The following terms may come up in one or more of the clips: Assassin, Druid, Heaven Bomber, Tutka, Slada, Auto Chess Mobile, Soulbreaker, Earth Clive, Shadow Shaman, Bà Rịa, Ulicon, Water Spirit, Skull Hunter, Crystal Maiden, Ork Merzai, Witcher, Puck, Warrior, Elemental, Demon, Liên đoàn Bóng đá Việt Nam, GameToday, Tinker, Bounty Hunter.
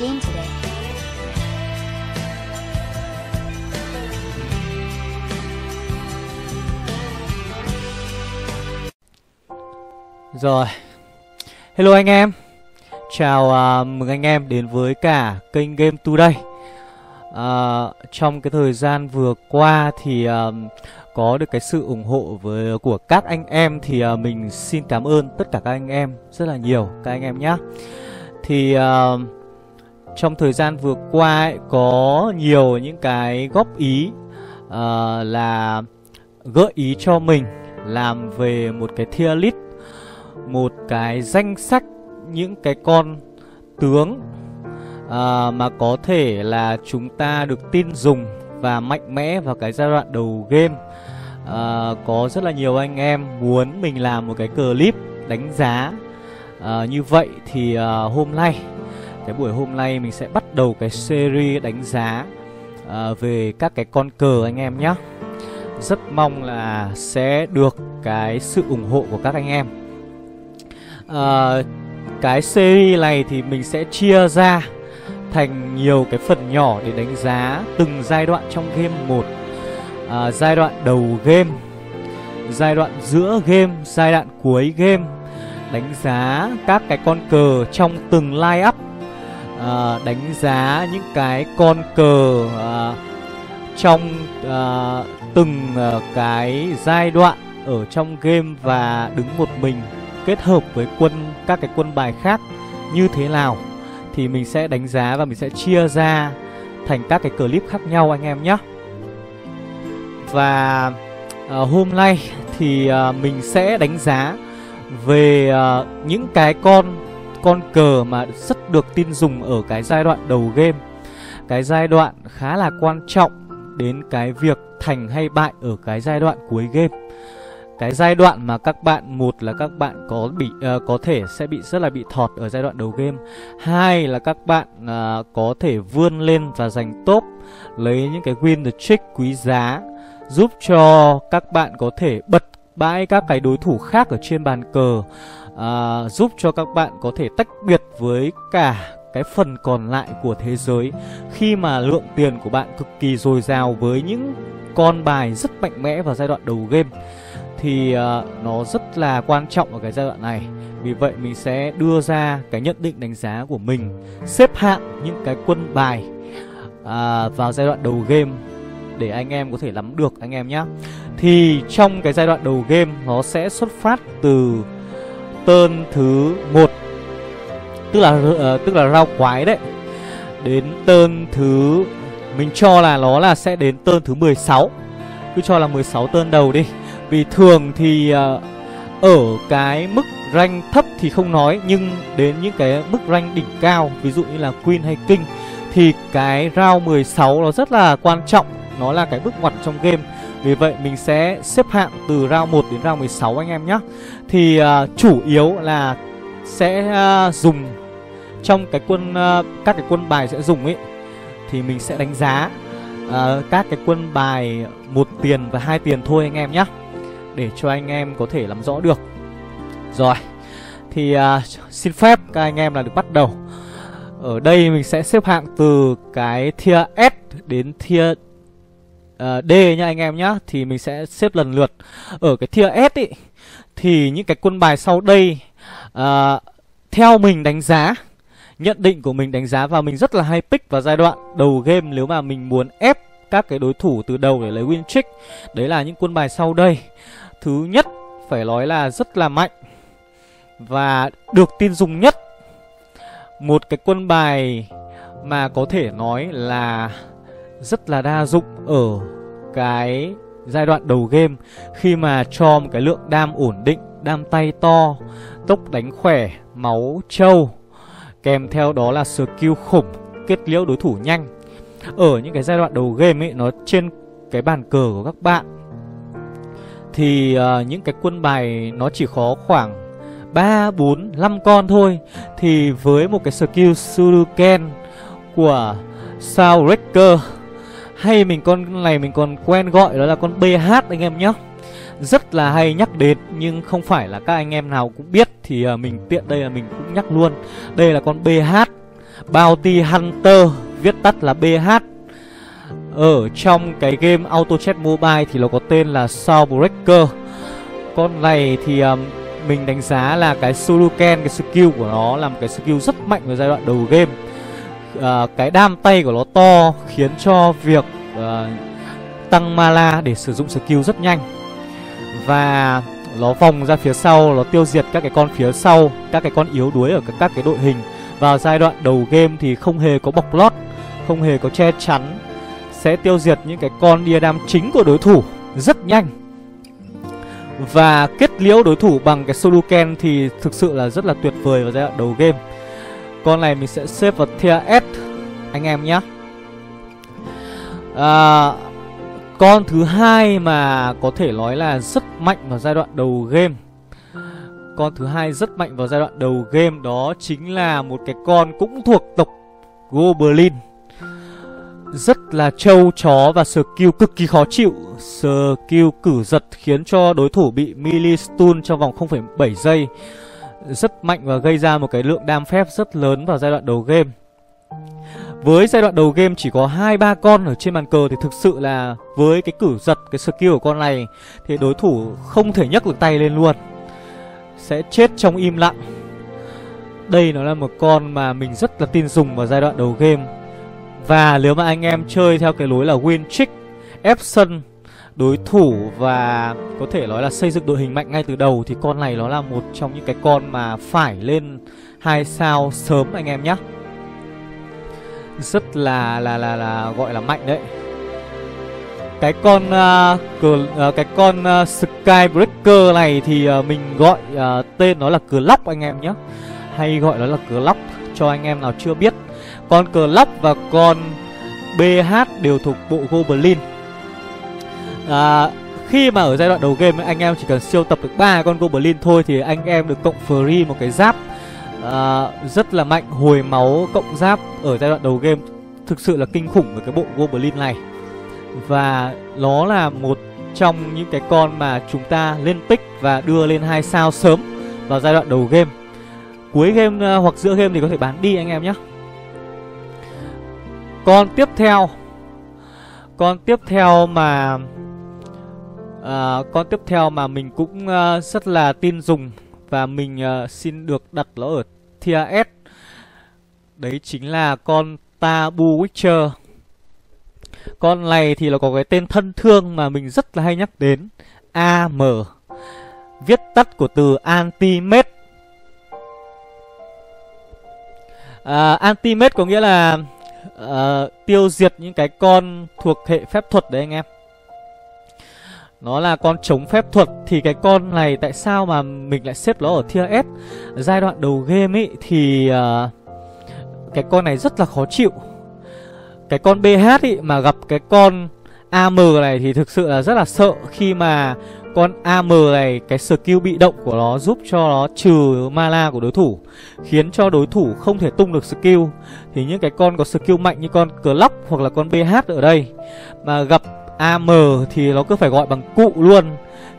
GameToday. Rồi, hello anh em. Chào mừng anh em đến với cả kênh GameToday. Trong cái thời gian vừa qua thì có được cái sự ủng hộ của các anh em thì mình xin cảm ơn tất cả các anh em rất là nhiều, các anh em nhé. Thì trong thời gian vừa qua ấy, có nhiều những cái góp ý là gợi ý cho mình làm về một cái tier list, một cái danh sách những cái con tướng mà có thể là chúng ta được tin dùng và mạnh mẽ vào cái giai đoạn đầu game. Có rất là nhiều anh em muốn mình làm một cái clip đánh giá như vậy. Thì hôm nay, cái buổi hôm nay mình sẽ bắt đầu cái series đánh giá về các cái con cờ anh em nhé. Rất mong là sẽ được cái sự ủng hộ của các anh em. Cái series này thì mình sẽ chia ra thành nhiều cái phần nhỏ để đánh giá từng giai đoạn trong game một, giai đoạn đầu game, giai đoạn giữa game, giai đoạn cuối game, đánh giá các cái con cờ trong từng line up, đánh giá những cái con cờ trong từng cái giai đoạn ở trong game và đứng một mình kết hợp với các cái quân bài khác như thế nào. Thì mình sẽ đánh giá và mình sẽ chia ra thành các cái clip khác nhau anh em nhé. Và hôm nay thì mình sẽ đánh giá về những cái con cờ mà rất được tin dùng ở cái giai đoạn đầu game. Cái giai đoạn khá là quan trọng đến cái việc thành hay bại ở cái giai đoạn cuối game. Cái giai đoạn mà các bạn, một là các bạn có thể sẽ bị rất là bị thọt ở giai đoạn đầu game. Hai là các bạn có thể vươn lên và giành top, lấy những cái win the trick quý giá, giúp cho các bạn có thể bật bãi các cái đối thủ khác ở trên bàn cờ, giúp cho các bạn có thể tách biệt với cả cái phần còn lại của thế giới khi mà lượng tiền của bạn cực kỳ dồi dào với những con bài rất mạnh mẽ vào giai đoạn đầu game. Thì nó rất là quan trọng ở cái giai đoạn này. Vì vậy mình sẽ đưa ra cái nhận định đánh giá của mình, xếp hạng những cái quân bài vào giai đoạn đầu game để anh em có thể nắm được anh em nhé. Thì trong cái giai đoạn đầu game nó sẽ xuất phát từ turn thứ 1, tức là round quái đấy, đến turn thứ, mình cho là nó là sẽ đến turn thứ 16. Cứ cho là 16 turn đầu đi. Vì thường thì ở cái mức rank thấp thì không nói, nhưng đến những cái mức rank đỉnh cao, ví dụ như là Queen hay King, thì cái round 16 nó rất là quan trọng, nó là cái bước ngoặt trong game. Vì vậy mình sẽ xếp hạng từ round 1 đến round 16 anh em nhé. Thì chủ yếu là sẽ dùng trong cái các cái quân bài sẽ dùng ấy, thì mình sẽ đánh giá các cái quân bài 1 tiền và 2 tiền thôi anh em nhé, để cho anh em có thể làm rõ được. Rồi, thì xin phép các anh em là được bắt đầu. Ở đây mình sẽ xếp hạng từ cái tier S đến tier D nha anh em nhá. Thì mình sẽ xếp lần lượt. Ở cái tier S ý, thì những cái quân bài sau đây theo mình đánh giá, nhận định của mình đánh giá, và mình rất là hay pick vào giai đoạn đầu game nếu mà mình muốn ép các cái đối thủ từ đầu để lấy win trick. Đấy là những quân bài sau đây. Thứ nhất phải nói là rất là mạnh và được tin dùng nhất, một cái quân bài mà có thể nói là rất là đa dụng ở cái giai đoạn đầu game, khi mà cho một cái lượng đam ổn định, đam tay to, tốc đánh khỏe, máu trâu, kèm theo đó là skill khủng, kết liễu đối thủ nhanh. Ở những cái giai đoạn đầu game ấy, nó trên cái bàn cờ của các bạn thì những cái quân bài nó chỉ khó khoảng 3, 4, 5 con thôi. Thì với một cái skill Shuriken của Soulbreaker, hay mình con này mình còn quen gọi đó là con BH anh em nhé, rất là hay nhắc đến nhưng không phải là các anh em nào cũng biết. Thì mình tiện đây là mình cũng nhắc luôn. Đây là con BH Bounty Hunter, viết tắt là BH. Ở trong cái game Auto Chess Mobile thì nó có tên là Soulbreaker. Con này thì mình đánh giá là cái shuriken, cái skill của nó là một cái skill rất mạnh vào giai đoạn đầu game. Cái đam tay của nó to khiến cho việc tăng mana để sử dụng skill rất nhanh. Và nó vòng ra phía sau, nó tiêu diệt các cái con phía sau, các cái con yếu đuối ở các cái đội hình. Vào giai đoạn đầu game thì không hề có bọc lót, không hề có che chắn, sẽ tiêu diệt những cái con đia đam chính của đối thủ rất nhanh và kết liễu đối thủ bằng cái shuriken thì thực sự là rất là tuyệt vời vào giai đoạn đầu game. Con này mình sẽ xếp vào tier S anh em nhé. Con thứ hai mà có thể nói là rất mạnh vào giai đoạn đầu game, đó chính là một cái con cũng thuộc tộc Goblin, rất là trâu chó và skill cực kỳ khó chịu. Skill cử giật khiến cho đối thủ bị melee stun trong vòng 0,7 giây. Rất mạnh và gây ra một cái lượng đam phép rất lớn vào giai đoạn đầu game. Với giai đoạn đầu game chỉ có 2-3 con ở trên bàn cờ thì thực sự là với cái cử giật, cái skill của con này thì đối thủ không thể nhấc được tay lên luôn, sẽ chết trong im lặng. Đây nó là một con mà mình rất là tin dùng vào giai đoạn đầu game. Và nếu mà anh em chơi theo cái lối là win trick, ép sân đối thủ và có thể nói là xây dựng đội hình mạnh ngay từ đầu thì con này nó là một trong những cái con mà phải lên 2 sao sớm anh em nhé. Rất là gọi là mạnh đấy. Cái con Skybreaker này thì mình gọi tên nó là cờ lóc anh em nhé, hay gọi nó là cờ lóc cho anh em nào chưa biết. Con cờ lóc và con BH đều thuộc bộ Goblin. Khi mà ở giai đoạn đầu game anh em chỉ cần siêu tập được 3 con Goblin thôi thì anh em được cộng free một cái giáp rất là mạnh, hồi máu cộng giáp ở giai đoạn đầu game thực sự là kinh khủng với cái bộ Goblin này. Và nó là một trong những cái con mà chúng ta lên pick và đưa lên 2 sao sớm vào giai đoạn đầu game. Cuối game hoặc giữa game thì có thể bán đi anh em nhé. Con tiếp theo mà mình cũng rất là tin dùng và mình xin được đặt nó ở tier S. Đấy chính là con Tabu Witcher. Con này thì nó có cái tên thân thương mà mình rất là hay nhắc đến, AM, viết tắt của từ Antimate. Antimate có nghĩa là tiêu diệt những cái con thuộc hệ phép thuật đấy anh em. Nó là con chống phép thuật. Thì cái con này tại sao mà mình lại xếp nó ở tier S? Giai đoạn đầu game ấy thì cái con này rất là khó chịu. Cái con BH ấy mà gặp cái con AM này thì thực sự là rất là sợ. Khi mà con AM này cái skill bị động của nó giúp cho nó trừ mana của đối thủ, khiến cho đối thủ không thể tung được skill. Thì những cái con có skill mạnh như con Clock hoặc là con BH ở đây mà gặp AM thì nó cứ phải gọi bằng cụ luôn,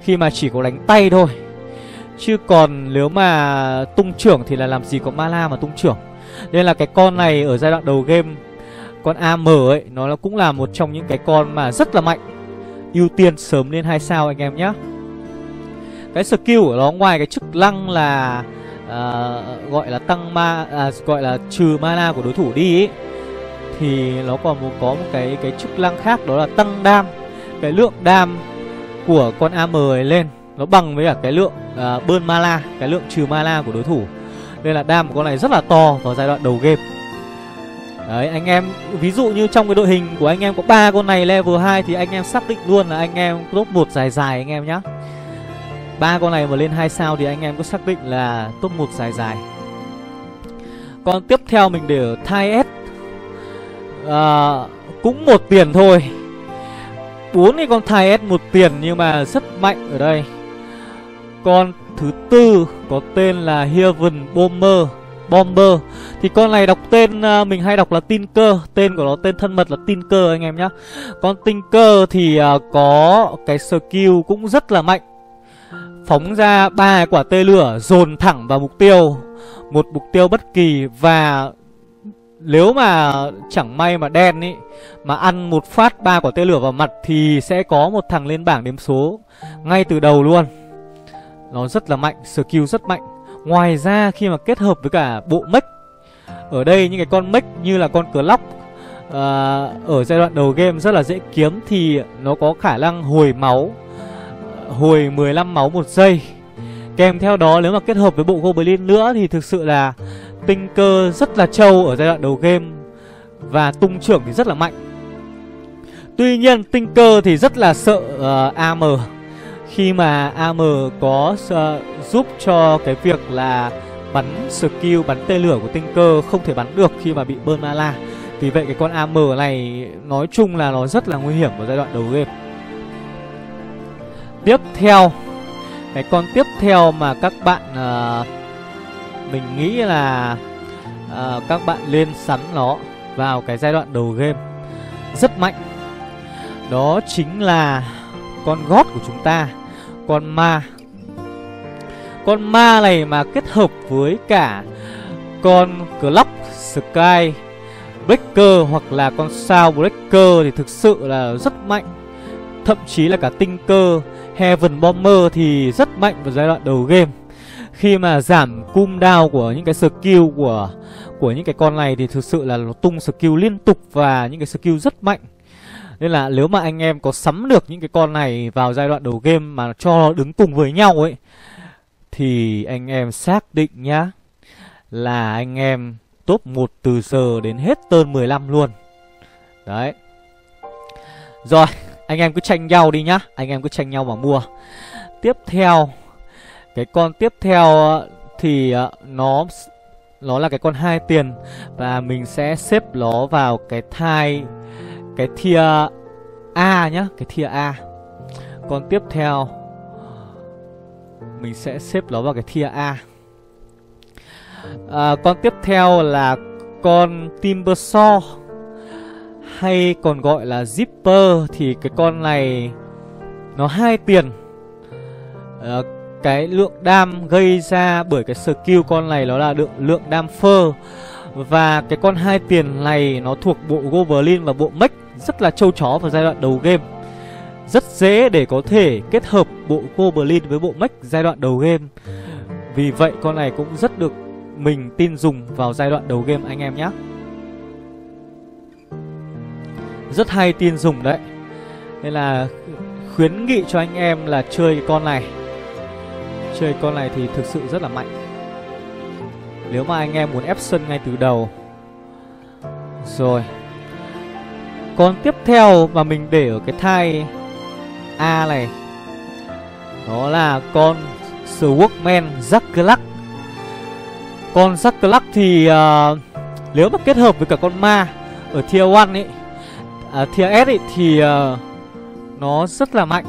khi mà chỉ có đánh tay thôi. Chứ còn nếu mà tung trưởng thì là làm gì có mana mà tung trưởng. Nên là cái con này ở giai đoạn đầu game, con AM ấy, nó cũng là một trong những cái con mà rất là mạnh, ưu tiên sớm lên 2 sao anh em nhé. Cái skill của nó ngoài cái chức năng là gọi là tăng ma, gọi là trừ mana của đối thủ đi ấy, thì nó còn có một cái chức năng khác, đó là tăng đam. Cái lượng đam của con AM này lên nó bằng với cả cái lượng burn mana, cái lượng trừ mana của đối thủ. Nên là đam của con này rất là to vào giai đoạn đầu game. Đấy anh em, ví dụ như trong cái đội hình của anh em có 3 con này level 2 thì anh em xác định luôn là anh em top 1 dài dài anh em nhá. 3 con này mà lên 2 sao thì anh em có xác định là top 1 dài dài. Con tiếp theo mình để ở tier S. Cũng một tiền thôi. 4 cái con tier S một tiền nhưng mà rất mạnh ở đây. Con thứ tư có tên là Heaven Bomber. Thì con này đọc tên mình hay đọc là Tinker. Tên của nó, tên thân mật là Tinker anh em nhé. Con Tinker thì có cái skill cũng rất là mạnh, phóng ra 3 quả tê lửa dồn thẳng vào mục tiêu, một mục tiêu bất kỳ. Và Nếu mà chẳng may mà đen ý mà ăn một phát 3 quả tên lửa vào mặt thì sẽ có một thằng lên bảng đếm số ngay từ đầu luôn. Nó rất là mạnh, skill rất mạnh. Ngoài ra khi mà kết hợp với cả bộ mech, ở đây những cái con mech như là con Clock ở giai đoạn đầu game rất là dễ kiếm, thì nó có khả năng hồi máu, hồi 15 máu một giây. Kèm theo đó nếu mà kết hợp với bộ Goblin nữa thì thực sự là Tinker rất là trâu ở giai đoạn đầu game, và tung trưởng thì rất là mạnh. Tuy nhiên Tinker thì rất là sợ AM, khi mà AM có giúp cho cái việc là bắn skill, bắn tên lửa của Tinker không thể bắn được khi mà bị burn mana. Vì vậy cái con AM này nói chung là nó rất là nguy hiểm ở giai đoạn đầu game. Tiếp theo, cái con tiếp theo mà các bạn mình nghĩ là các bạn lên sắn nó vào cái giai đoạn đầu game rất mạnh, đó chính là con gót của chúng ta, con ma. Con ma này mà kết hợp với cả con Clock, Skybreaker hoặc là con Soundbreaker thì thực sự là rất mạnh. Thậm chí là cả Tinker, Heaven Bomber thì rất mạnh vào giai đoạn đầu game. Khi mà giảm cooldown của những cái skill của những cái con này thì thực sự là nó tung skill liên tục và những cái skill rất mạnh. Nên là nếu mà anh em có sắm được những cái con này vào giai đoạn đầu game mà cho đứng cùng với nhau ấy, thì anh em xác định nhá là anh em top 1 từ giờ đến hết turn 15 luôn. Đấy. Rồi, anh em cứ tranh nhau đi nhá, anh em cứ tranh nhau mà mua. Tiếp theo, cái con tiếp theo thì nó là cái con 2 tiền, và mình sẽ xếp nó vào cái tier A nhá, cái tier A. Con tiếp theo mình sẽ xếp nó vào cái tier A. Con tiếp theo là con Timbersaw hay còn gọi là Zipper, thì cái con này nó 2 tiền. Cái lượng đam gây ra bởi cái skill con này nó là lượng đam phơ. Và cái con 2 tiền này nó thuộc bộ Goblin và bộ mech, rất là trâu chó vào giai đoạn đầu game. Rất dễ để có thể kết hợp bộ Goblin với bộ mech giai đoạn đầu game. Vì vậy con này cũng rất được mình tin dùng vào giai đoạn đầu game anh em nhé. Rất hay tin dùng đấy. Nên là khuyến nghị cho anh em là chơi cái con này. Chơi con này thì thực sự rất là mạnh nếu mà anh em muốn ép sân ngay từ đầu. Rồi, con tiếp theo mà mình để ở cái thai A này, đó là con Swordman Zacklax. Con Zacklax thì nếu mà kết hợp với cả con ma ở tier 1 ấy, tier S ấy, thì nó rất là mạnh.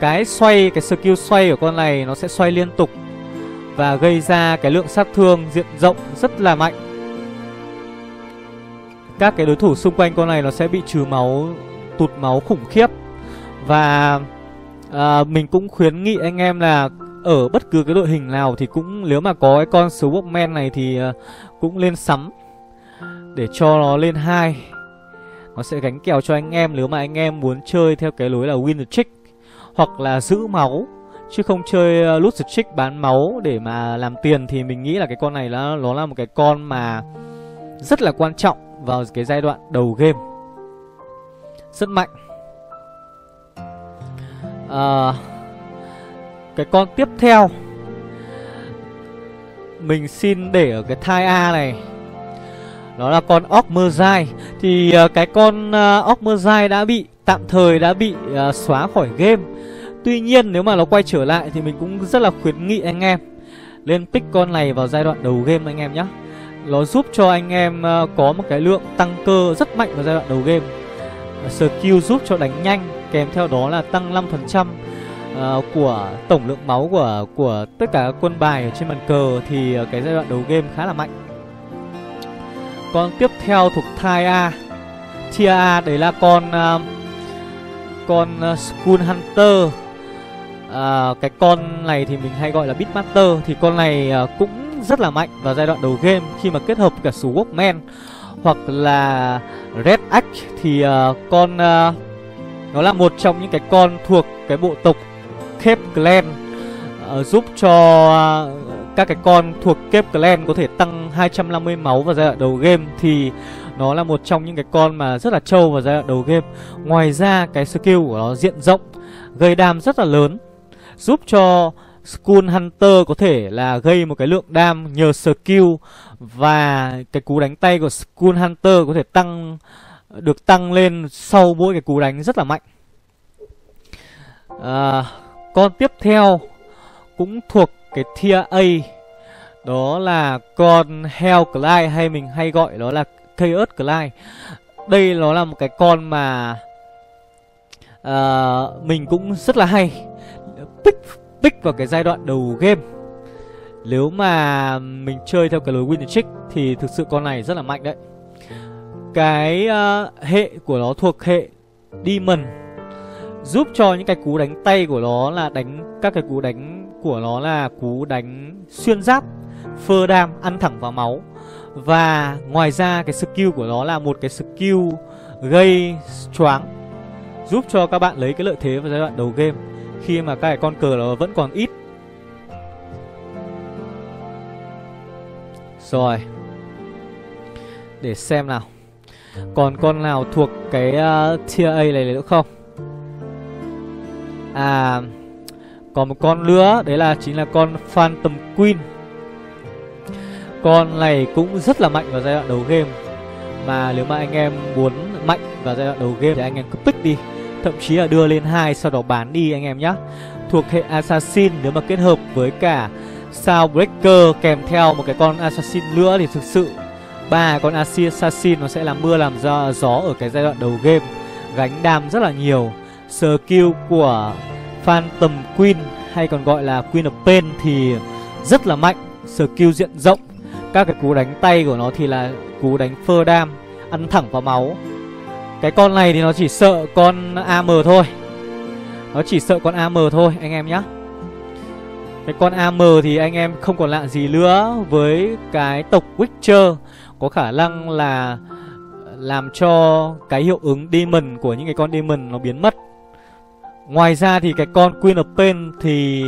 Cái xoay, cái skill xoay của con này nó sẽ xoay liên tục và gây ra cái lượng sát thương diện rộng rất là mạnh. Các cái đối thủ xung quanh con này nó sẽ bị trừ máu, tụt máu khủng khiếp. Và mình cũng khuyến nghị anh em là ở bất cứ cái đội hình nào thì cũng, nếu mà có cái con Swordman này thì cũng lên sắm để cho nó lên 2. Nó sẽ gánh kèo cho anh em nếu mà anh em muốn chơi theo cái lối là win the trick hoặc là giữ máu, chứ không chơi loot the trick bán máu để mà làm tiền. Thì mình nghĩ là cái con này nó là một cái con mà rất là quan trọng vào cái giai đoạn đầu game, rất mạnh. Cái con tiếp theo mình xin để ở cái thai A này, đó là con Ork Merzai. Thì cái con Ork Merzai tạm thời đã bị xóa khỏi game. Tuy nhiên nếu mà nó quay trở lại thì mình cũng rất là khuyến nghị anh em lên pick con này vào giai đoạn đầu game anh em nhé. Nó giúp cho anh em có một cái lượng tăng cơ rất mạnh vào giai đoạn đầu game. Skill giúp cho đánh nhanh, kèm theo đó là tăng 5% của tổng lượng máu của tất cả các quân bài ở trên bàn cờ. Thì cái giai đoạn đầu game khá là mạnh. Con tiếp theo thuộc thai A, tier A, đấy là con Skull Hunter. Cái con này thì mình hay gọi là Beastmaster. Thì con này cũng rất là mạnh vào giai đoạn đầu game khi mà kết hợp cả Swordman hoặc là Red Axe. Thì nó là một trong những cái con thuộc cái bộ tộc Cape Clan, giúp cho các cái con thuộc Cape Clan có thể tăng 250 máu vào giai đoạn đầu game. Thì nó là một trong những cái con mà rất là trâu vào giai đoạn đầu game. Ngoài ra cái skill của nó diện rộng, gây đam rất là lớn, giúp cho Skull Hunter có thể là gây một cái lượng đam nhờ skill, và cái cú đánh tay của Skull Hunter có thể được tăng lên sau mỗi cái cú đánh rất là mạnh. Con tiếp theo cũng thuộc cái tier A, đó là con Hellclaw, hay mình hay gọi nó là Earth Clive. Đây nó là một cái con mà mình cũng rất là hay pick vào cái giai đoạn đầu game. Nếu mà mình chơi theo cái lối win the trick thì thực sự con này rất là mạnh đấy. Cái hệ của nó thuộc hệ Demon, giúp cho những cái cú đánh tay của nó là cú đánh xuyên giáp, phơ đam, ăn thẳng vào máu. Và ngoài ra cái skill của nó là một cái skill gây choáng, giúp cho các bạn lấy cái lợi thế vào giai đoạn đầu game khi mà các con cờ nó vẫn còn ít. Rồi, để xem nào, còn con nào thuộc cái tier A này nữa không? Còn một con nữa, đấy là chính là con Phantom Queen. Con này cũng rất là mạnh vào giai đoạn đầu game. Mà nếu mà anh em muốn mạnh vào giai đoạn đầu game thì anh em cứ pick đi, thậm chí là đưa lên 2 sau đó bán đi anh em nhé. Thuộc hệ Assassin, nếu mà kết hợp với cả Soundbreaker kèm theo một cái con Assassin nữa thì thực sự ba con Assassin nó sẽ làm mưa làm gió ở cái giai đoạn đầu game, gánh đam rất là nhiều. Skill của Phantom Queen, hay còn gọi là Queen of Pain, thì rất là mạnh. Skill diện rộng, các cái cú đánh tay của nó thì là cú đánh phơ đam, ăn thẳng vào máu. Cái con này thì nó chỉ sợ con AM thôi, anh em nhé. Cái con AM thì anh em không còn lạ gì nữa với cái tộc Witcher, có khả năng là làm cho cái hiệu ứng Demon của những cái con Demon nó biến mất. Ngoài ra thì cái con Queen of Pain thì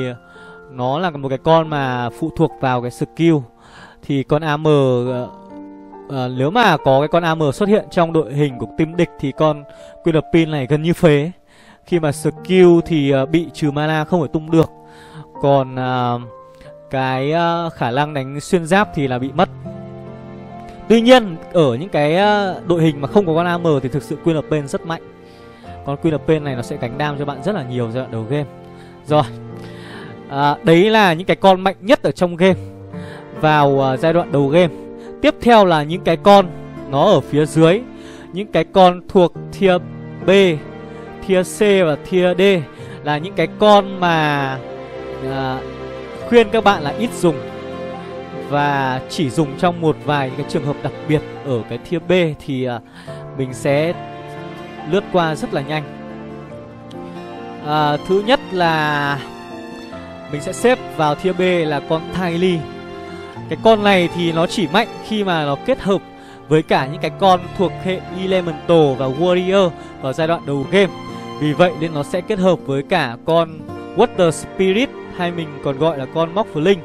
nó là một cái con mà phụ thuộc vào cái skill. Thì con AM, nếu mà có cái con AM xuất hiện trong đội hình của team địch thì con Queen of Pain này gần như phế. Khi mà skill thì bị trừ mana, không phải tung được. Còn cái khả năng đánh xuyên giáp thì là bị mất. Tuy nhiên ở những cái đội hình mà không có con AM thì thực sự Queen of Pain rất mạnh. Con Queen of Pain này nó sẽ gánh đam cho bạn rất là nhiều giai đoạn đầu game. Rồi, đấy là những cái con mạnh nhất ở trong game vào giai đoạn đầu game. Tiếp theo là những cái con nó ở phía dưới, những cái con thuộc tier B, tier C và tier D, là những cái con mà khuyên các bạn là ít dùng và chỉ dùng trong một vài những cái trường hợp đặc biệt. Ở cái tier B thì mình sẽ lướt qua rất là nhanh. Thứ nhất là mình sẽ xếp vào tier B là con Tiley. Cái con này thì nó chỉ mạnh khi mà nó kết hợp với cả những cái con thuộc hệ Elemental và Warrior vào giai đoạn đầu game. Vì vậy nên nó sẽ kết hợp với cả con Water Spirit, hay mình còn gọi là con Móc Linh.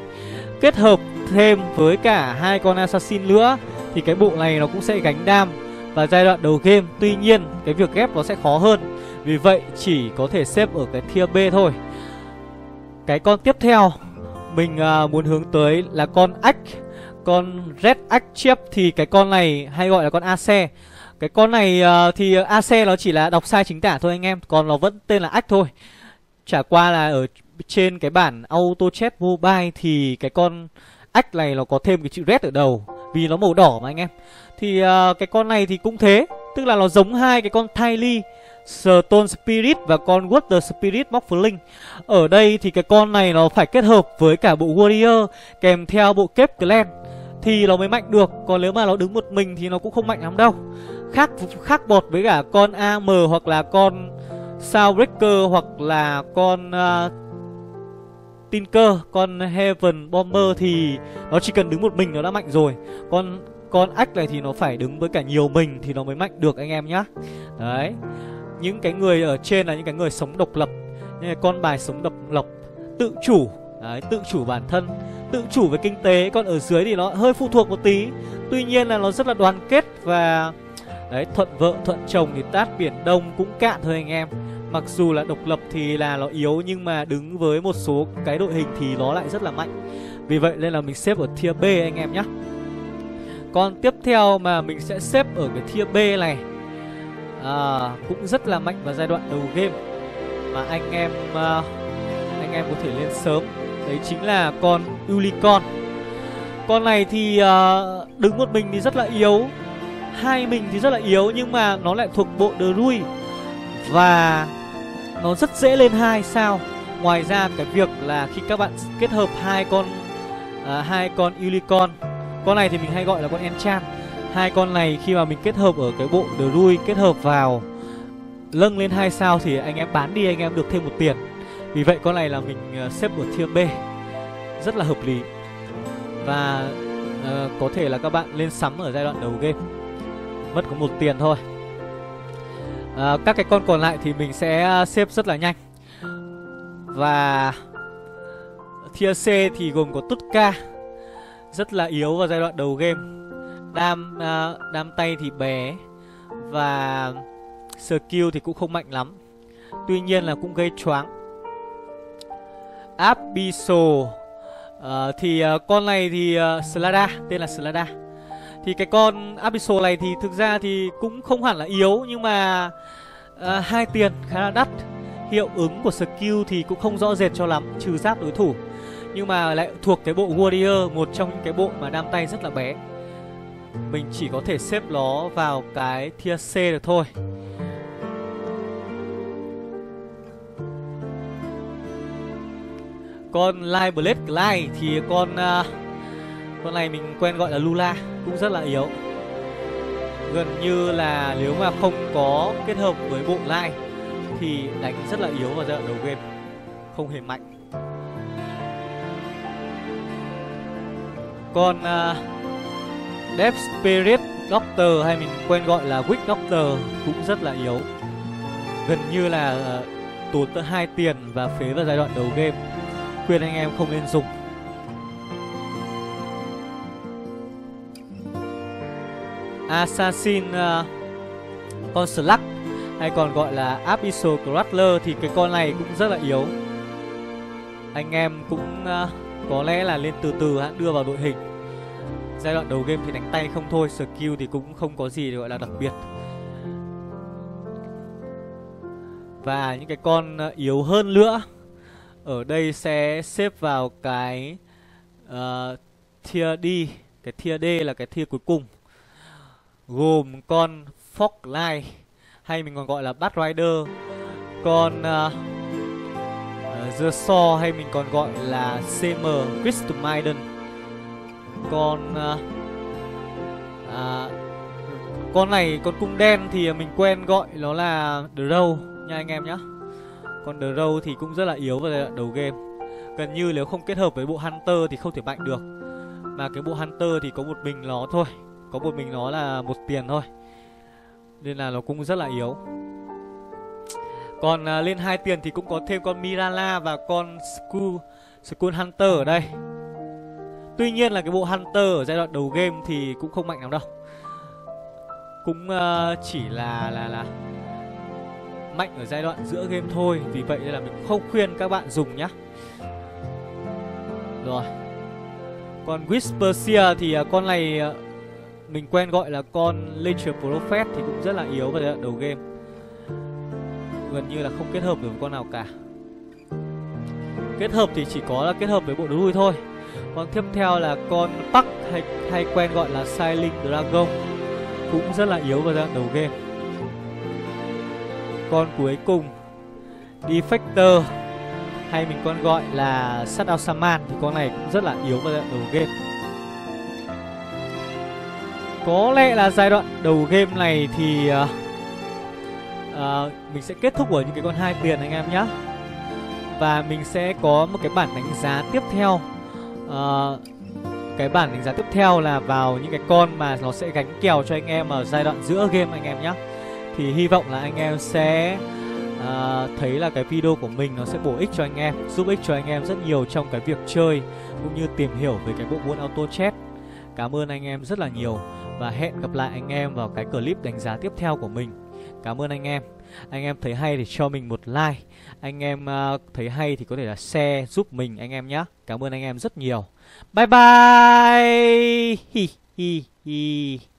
Kết hợp thêm với cả hai con Assassin nữa thì cái bộ này nó cũng sẽ gánh đam vào giai đoạn đầu game. Tuy nhiên cái việc ghép nó sẽ khó hơn, vì vậy chỉ có thể xếp ở cái tier B thôi. Cái con tiếp theo mình muốn hướng tới là con Axe, con Red Axe Chef. Thì cái con này hay gọi là con Axe. Cái con này thì Axe nó chỉ là đọc sai chính tả thôi anh em, còn nó vẫn tên là Axe thôi. Chả qua là ở trên cái bản Auto Chess Mobile thì cái con Axe này nó có thêm cái chữ Red ở đầu vì nó màu đỏ mà anh em. Thì cái con này thì cũng thế, tức là nó giống hai cái con Tiley Stone Spirit và con Water Spirit Móc Linh. Ở đây thì cái con này nó phải kết hợp với cả bộ Warrior kèm theo bộ Cape Clan thì nó mới mạnh được. Còn nếu mà nó đứng một mình thì nó cũng không mạnh lắm đâu. Khác bọt với cả con AM hoặc là con Soundbreaker hoặc là con Tinker. Con Heaven Bomber thì nó chỉ cần đứng một mình nó đã mạnh rồi. Con Axe này thì nó phải đứng với cả nhiều mình thì nó mới mạnh được anh em nhá. Đấy, những cái người ở trên là những cái người sống độc lập, con bài sống độc lập, tự chủ. Đấy, tự chủ bản thân, tự chủ về kinh tế. Còn ở dưới thì nó hơi phụ thuộc một tí. Tuy nhiên là nó rất là đoàn kết. Và đấy, thuận vợ thuận chồng thì tát biển đông cũng cạn thôi anh em. Mặc dù là độc lập thì là nó yếu, nhưng mà đứng với một số cái đội hình thì nó lại rất là mạnh. Vì vậy nên là mình xếp ở tier B anh em nhé. Còn tiếp theo mà mình sẽ xếp ở cái tier B này cũng rất là mạnh vào giai đoạn đầu game, mà anh em có thể lên sớm. Đấy chính là con Ulicon. Con này thì đứng một mình thì rất là yếu, hai mình thì rất là yếu, nhưng mà nó lại thuộc bộ Druid và nó rất dễ lên 2 sao. Ngoài ra cái việc là khi các bạn kết hợp hai con Ulicon, con này thì mình hay gọi là con enchant. Hai con này khi mà mình kết hợp ở cái bộ Druid, kết hợp vào lâng lên 2 sao thì anh em bán đi anh em được thêm một tiền. Vì vậy con này là mình xếp ở tier B, rất là hợp lý. Và có thể là các bạn lên sắm ở giai đoạn đầu game, mất có 1 tiền thôi. Các cái con còn lại thì mình sẽ xếp rất là nhanh. Và tier C thì gồm có Tutka, rất là yếu vào giai đoạn đầu game. Đam tay thì bé và skill thì cũng không mạnh lắm, tuy nhiên là cũng gây choáng. Abiso con này thì Slada, tên là Slada. Thì cái con Abiso này thì thực ra thì cũng không hẳn là yếu, nhưng mà 2 tiền khá là đắt. Hiệu ứng của skill thì cũng không rõ rệt cho lắm, trừ giáp đối thủ. Nhưng mà lại thuộc cái bộ Warrior, một trong những cái bộ mà đam tay rất là bé. Mình chỉ có thể xếp nó vào cái tier C được thôi. Con Red Axe thì con này mình quen gọi là Lula, cũng rất là yếu. Gần như là nếu mà không có kết hợp với bộ Axe thì đánh rất là yếu vào giai đoạn đầu game, không hề mạnh. Con Death Spirit Doctor hay mình quen gọi là Witch Doctor cũng rất là yếu. Gần như là tốn tới 2 tiền và phế vào giai đoạn đầu game. Khuyên anh em không nên dùng. Assassin con Slack hay còn gọi là Abiso Crawler thì cái con này cũng rất là yếu. Anh em cũng có lẽ là lên từ từ đưa vào đội hình. Giai đoạn đầu game thì đánh tay không thôi, skill thì cũng không có gì gọi là đặc biệt. Và những cái con yếu hơn nữa ở đây sẽ xếp vào cái tier D. Cái tier D là cái tier cuối cùng, gồm con Foxlight hay mình còn gọi là Bat Rider, con The Saw hay mình còn gọi là CM Crystal Maiden, con này, con cung đen thì mình quen gọi nó là Drow nha anh em nhé. Con Drow thì cũng rất là yếu vào giai đoạn đầu game. Gần như nếu không kết hợp với bộ Hunter thì không thể mạnh được. Mà cái bộ Hunter thì có một mình nó thôi, có một mình nó là 1 tiền thôi, nên là nó cũng rất là yếu. Còn lên 2 tiền thì cũng có thêm con Mirala và con Skull Hunter ở đây. Tuy nhiên là cái bộ Hunter ở giai đoạn đầu game thì cũng không mạnh lắm đâu. Cũng chỉ là mạnh ở giai đoạn giữa game thôi. Vì vậy nên là mình không khuyên các bạn dùng nhá. Rồi, còn Whisper Seer thì con này mình quen gọi là con Ledger Prophet thì cũng rất là yếu vào giai đoạn đầu game, gần như là không kết hợp được với con nào cả. Kết hợp thì chỉ có là kết hợp với bộ Druid thôi. Còn tiếp theo là con Puck hay quen gọi là Silent Dragon, cũng rất là yếu vào giai đoạn đầu game. Con cuối cùng Defector hay mình còn gọi là Shadow Shaman thì con này cũng rất là yếu vào giai đoạn đầu game. Có lẽ là giai đoạn đầu game này thì mình sẽ kết thúc ở những cái con 2 tiền anh em nhé. Và mình sẽ có một cái bản đánh giá tiếp theo. Cái bản đánh giá tiếp theo là vào những cái con mà nó sẽ gánh kèo cho anh em ở giai đoạn giữa game anh em nhé. Thì hy vọng là anh em sẽ thấy là cái video của mình nó sẽ bổ ích cho anh em, giúp ích cho anh em rất nhiều trong cái việc chơi cũng như tìm hiểu về cái bộ môn Auto Chess. Cảm ơn anh em rất là nhiều và hẹn gặp lại anh em vào cái clip đánh giá tiếp theo của mình. Cảm ơn anh em. Anh em thấy hay thì cho mình một like. Anh em thấy hay thì có thể là share giúp mình anh em nhé. Cảm ơn anh em rất nhiều. Bye bye.